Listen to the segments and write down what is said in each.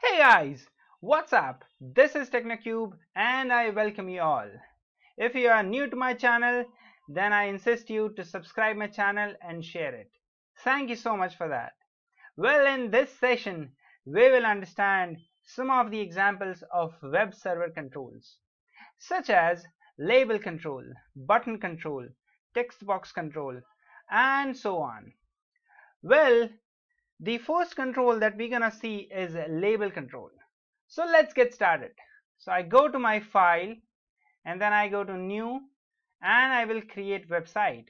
Hey guys, what's up? This is TechnoCube and I welcome you all. If you are new to my channel, then I insist you to subscribe my channel and share it. Thank you so much for that. Well, in this session, we will understand some of the examples of web server controls, such as label control, button control, text box control, and so on. Well, the first control that we're gonna see is label control. So let's get started. So I go to my file and then I go to new and I will create website.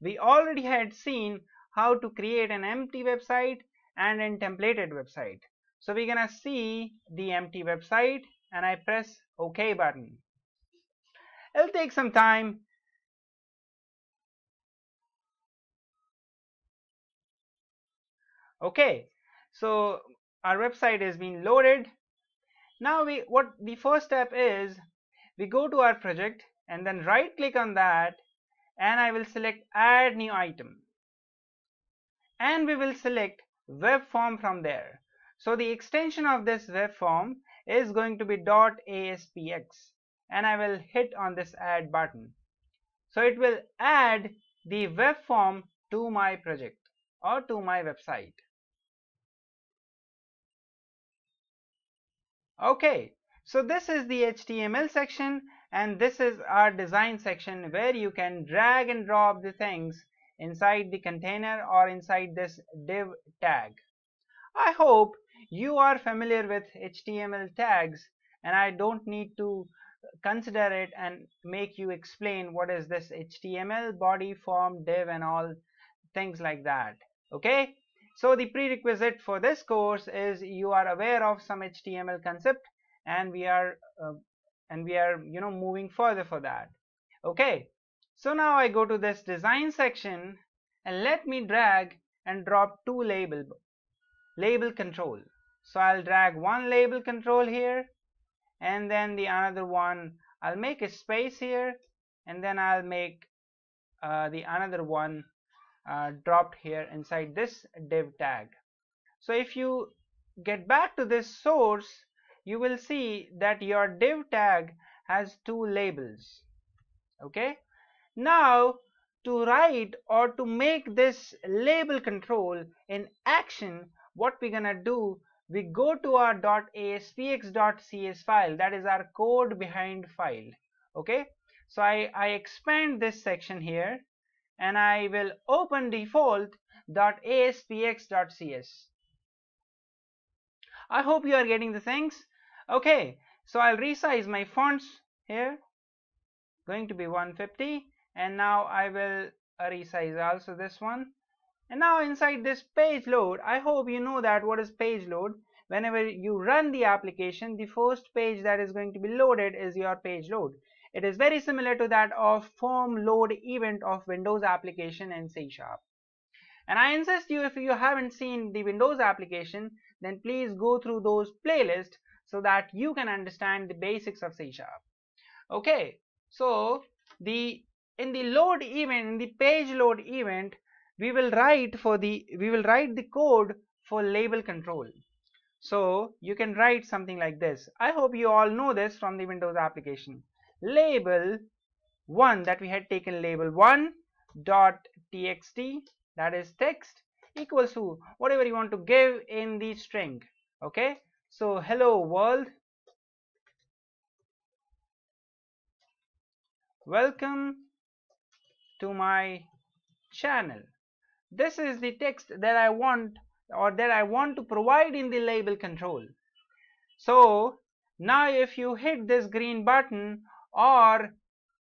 We already had seen how to create an empty website and a templated website. So we're gonna see the empty website and I press OK button. It'll take some time. Okay, so our website is being loaded. Now the first step is we go to our project and then right click on that and I will select add new item and we will select web form from there. So the extension of this web form is going to be .aspx and I will hit on this add button. So it will add the web form to my project or to my website. Okay, so this is the HTML section and this is our design section where you can drag and drop the things inside the container or inside this div tag. I hope you are familiar with HTML tags and I don't need to consider it and make you explain what is this HTML, body, form, div and all things like that. Okay, so the prerequisite for this course is you are aware of some HTML concept and we are moving further for that. Okay, so now I go to this design section and let me drag and drop two label control. So I'll drag one label control here and then the another one I'll make a space here and then I'll make the another one dropped here inside this div tag. So if you get back to this source, you will see that your div tag has two labels. Okay, now to write or to make this label control in action, what we're gonna do, we go to our .aspx.cs file, that is our code behind file. Okay, so I expand this section here and I will open default.aspx.cs. I hope you are getting the things. Okay, so I'll resize my fonts here, going to be 150, and now I will resize also this one. And now inside this page load, I hope you know that what is page load. Whenever you run the application, the first page that is going to be loaded is your page load. It is very similar to that of form load event of Windows application in C#. And I insist you, if you haven't seen the Windows application, then please go through those playlists so that you can understand the basics of C#. Okay, so in the load event, in the page load event, we will write the code for label control. So you can write something like this. I hope you all know this from the Windows application. Label 1 that we had taken, label 1 dot txt, that is text, equals to whatever you want to give in the string. Okay, so hello world, welcome to my channel. This is the text that I want, or that I want to provide in the label control. So now if you hit this green button, or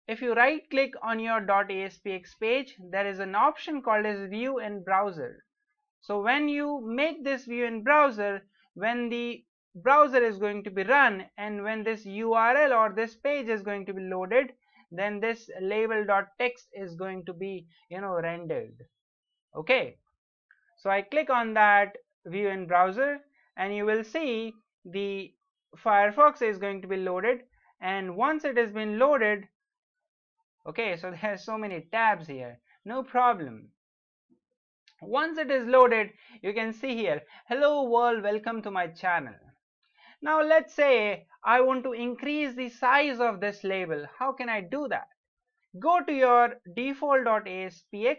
if you right click on your .aspx page, there is an option called as view in browser. So when you make this view in browser, when the browser is going to be run and when this URL or this page is going to be loaded, then this label.text is going to be rendered. Okay, so I click on that view in browser and you will see the Firefox is going to be loaded. And once it has been loaded, okay, so there are so many tabs here, no problem. Once it is loaded, you can see here, hello world, welcome to my channel. Now let's say I want to increase the size of this label. How can I do that? Go to your default.aspx,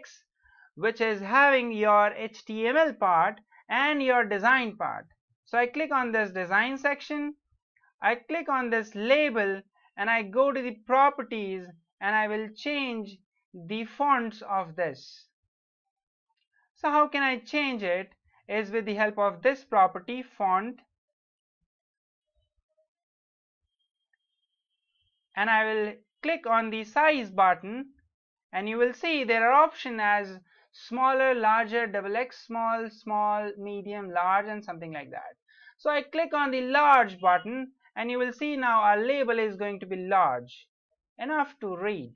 which is having your HTML part and your design part. So I click on this design section, I click on this label, and I go to the properties, and I will change the fonts of this. So how can I change it is with the help of this property, font, and I will click on the size button, and you will see there are options as smaller, larger, XX, small, small, medium, large, and something like that. So I click on the large button, and you will see now our label is going to be large, enough to read.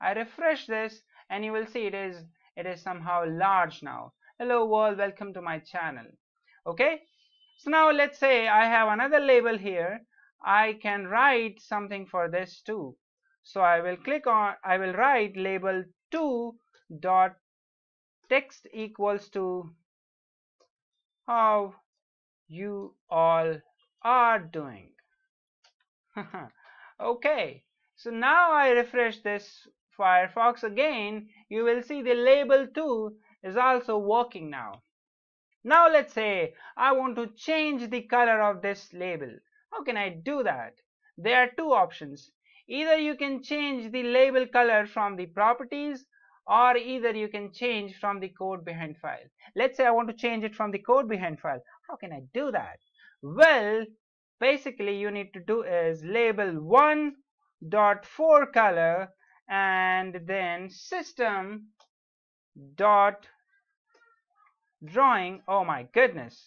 I refresh this, and you will see it is somehow large now. Hello world, welcome to my channel. Okay, so now let's say I have another label here. I can write something for this too. So I will write label 2 dot text equals to how you all are doing. Okay, so now I refresh this Firefox again. You will see the label 2 is also working now. Now let's say I want to change the color of this label. How can I do that? There are two options. Either you can change the label color from the properties, or either you can change from the code behind file. Let's say I want to change it from the code behind file. How can I do that? Well, basically you need to do is label 1.4color and then system.drawing. Oh my goodness.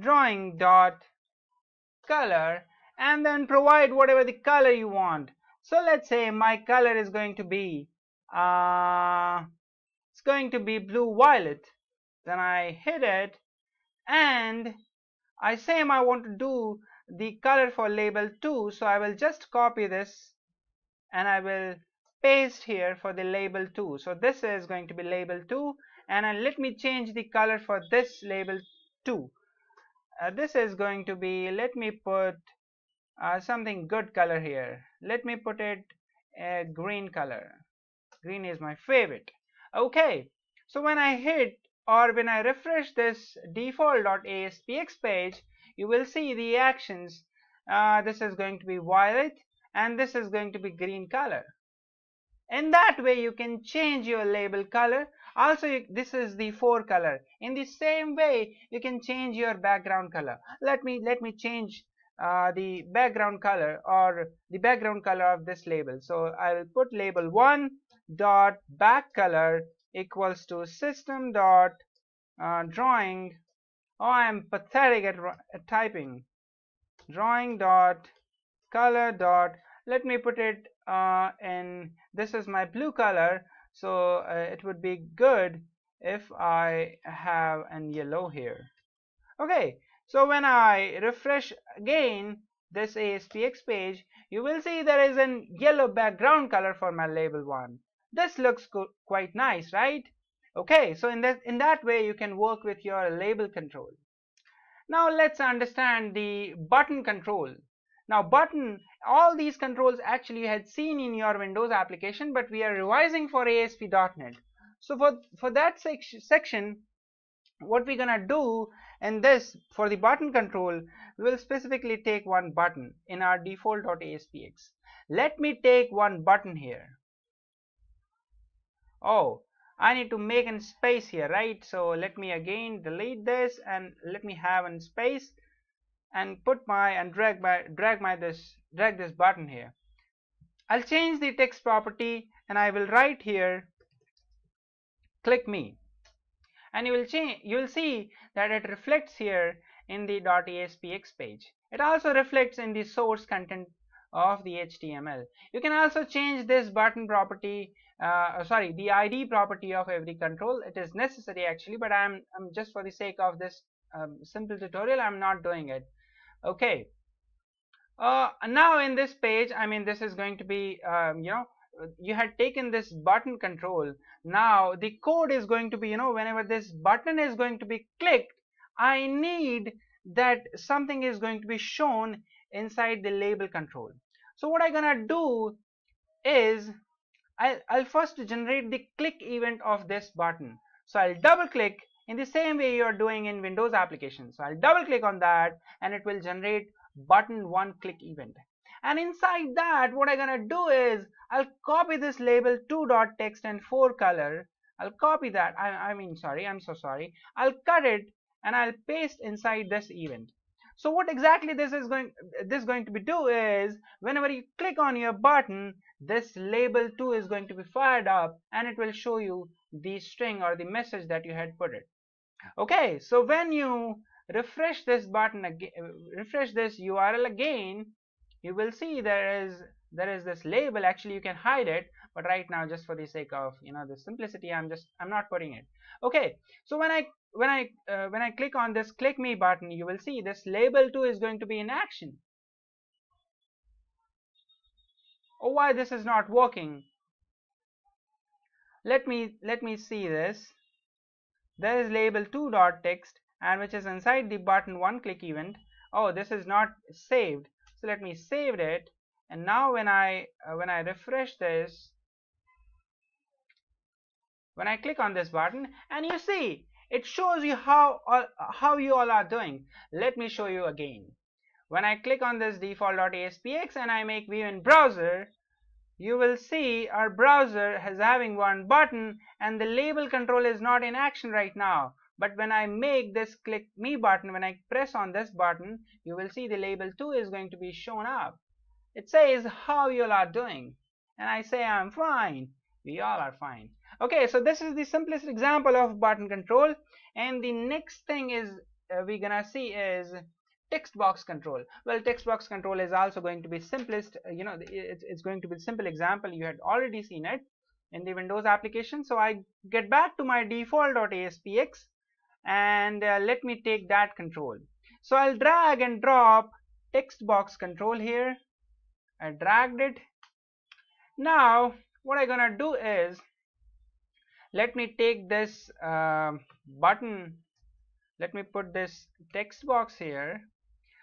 Drawing.color, and then provide whatever the color you want. So let's say my color is going to be blue violet. Then I hit it, and I say I want to do the color for label 2. So I will just copy this, and I will paste here for the label 2. So this is going to be label 2, and let me change the color for this label 2. This is going to be, let me put something good color here. Let me put it a green color. Green is my favorite. Okay, so when I hit or when I refresh this default.aspx page, you will see the actions. This is going to be violet, and this is going to be green color. In that way you can change your label color. Also, this is the 4 color. In the same way you can change your background color. Let me change the background color or the background color of this label. So I will put label 1.backcolor equals to system dot drawing. Oh, I am pathetic at typing. Drawing dot color dot. Let me put it in, this is my blue color. So it would be good if I have an yellow here. Okay, so when I refresh again this ASPX page, you will see there is a yellow background color for my label 1. This looks quite nice, right? Okay, so in that way you can work with your label control. Now let's understand the button control. Now button, all these controls actually you had seen in your Windows application, but we are revising for ASP.NET. So for that section, what we're gonna do in this, for the button control, we will specifically take one button in our default.aspx. Let me take one button here. Oh, I need to make a space here, right? So let me again delete this, and let me have a space, and put my and drag this button here. I'll change the text property, and I will write here click me, and you will see that it reflects here in the .aspx page. It also reflects in the source content of the HTML. You can also change this button property, sorry, the ID property of every control. It is necessary actually, but I'm just for the sake of this simple tutorial I'm not doing it. Okay, now in this page, I mean, this is going to be you know, you had taken this button control. Now the code is going to be, you know, whenever this button is going to be clicked, I need that something is going to be shown inside the label control. So what I'm gonna do is I'll first generate the click event of this button. So I'll double click in the same way you're doing in Windows applications. So I'll double click on that and it will generate button one click event. And inside that, what I'm gonna do is I'll copy this label 2.text and 4color. I'll copy that. I'm so sorry. I'll cut it and I'll paste inside this event. So what exactly this is going to do is whenever you click on your button, this label 2 is going to be fired up and it will show you the string or the message that you had put it. Okay, so when you refresh this button again, refresh this URL again, you will see there is this label. Actually, you can hide it, but right now, just for the sake of the simplicity, I'm not putting it. Okay, so when I click on this click me button, you will see this label 2 is going to be in action. Oh, why this is not working? Let me see this. There is label 2.text and which is inside the button one click event. Oh, this is not saved. So let me save it. And now when I refresh this, when I click on this button, and you see it shows you how you all are doing. Let me show you again. When I click on this default.aspx and I make view in browser, you will see our browser has having one button and the label control is not in action right now. But when I make this click me button, when I press on this button, you will see the label 2 is going to be shown up. It says how you all are doing, and I say I'm fine. We all are fine. Okay, so this is the simplest example of button control, and the next thing is we're gonna see is text box control. Well, text box control is also going to be simplest. It's going to be a simple example. You had already seen it in the Windows application. So I get back to my default.aspx, and let me take that control. So I'll drag and drop text box control here. I dragged it. Now what I'm gonna do is let me take this button, let me put this text box here.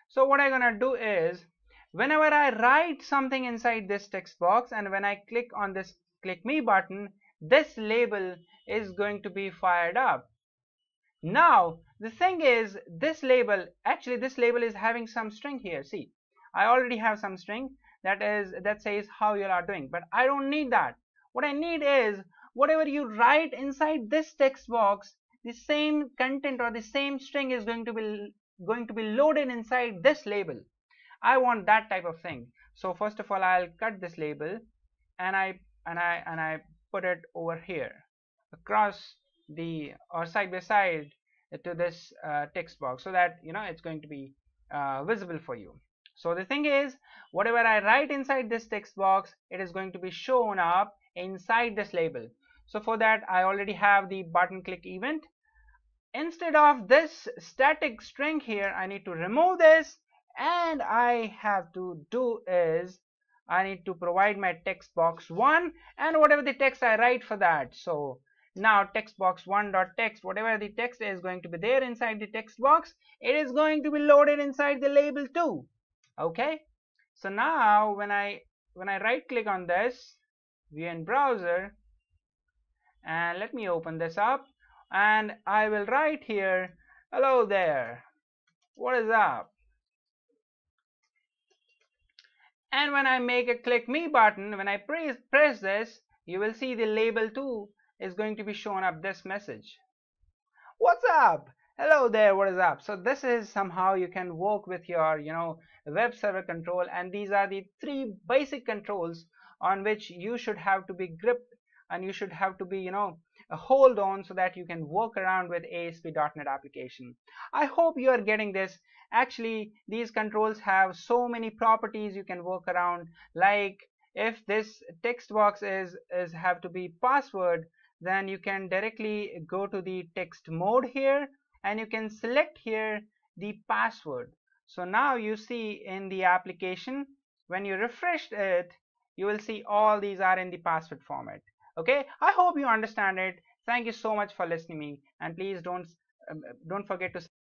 So what I'm gonna do is whenever I write something inside this text box and when I click on this click me button, this label is going to be fired up. Now the thing is this label is having some string here. See, I already have some string that says how you are doing, but I don't need that. What I need is whatever you write inside this text box, the same content or the same string is going to be loaded inside this label. I want that type of thing. So first of all, I'll cut this label and I put it over here across the or side by side to this text box, so that it's going to be visible for you. So the thing is, whatever I write inside this text box, it is going to be shown up inside this label. So for that, I already have the button click event. Instead of this static string here, I need to remove this, and I have to do is I need to provide my text box 1 and whatever the text I write for that. So now text box 1.text, whatever the text is going to be there inside the text box, it is going to be loaded inside the label 2. Okay, so now when I right click on this view in browser, and let me open this up, and I will write here, hello there, what is up? And when I make a click me button, when I press this, you will see the label 2 is going to be shown up this message, what's up? Hello there, what is up? So this is somehow you can work with your web server control, and these are the 3 basic controls on which you should have to be gripped and you should have to be a hold on, so that you can work around with ASP.NET application. I hope you are getting this. Actually, these controls have so many properties you can work around, like if this text box is have to be password, then you can directly go to the text mode here and you can select here the password. So now you see in the application, when you refresh it, you will see all these are in the password format. Okay, I hope you understand it. Thank you so much for listening to me, and please don't forget to